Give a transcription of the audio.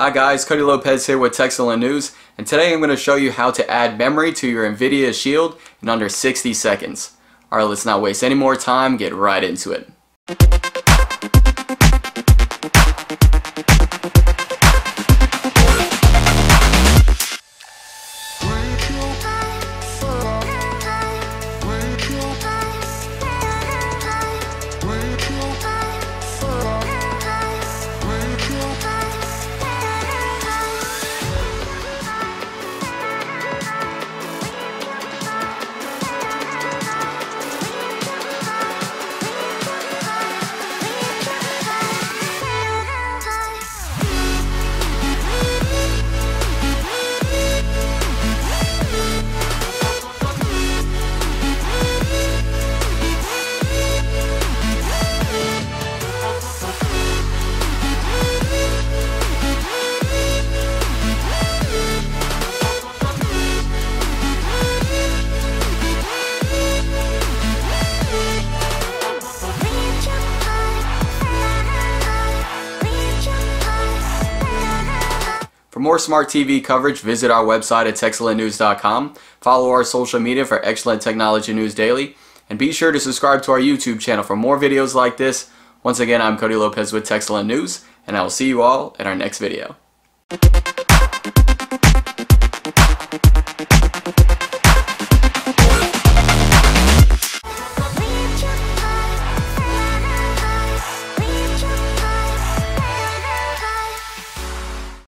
Hi guys, Cody Lopez here with Techcellent News, and today I'm going to show you how to add memory to your Nvidia Shield in under 60 seconds. Alright, let's not waste any more time, get right into it. For more smart TV coverage, visit our website at techcellentnews.com, follow our social media for excellent technology news daily, and be sure to subscribe to our YouTube channel for more videos like this. Once again, I'm Cody Lopez with Techcellent News, and I will see you all in our next video.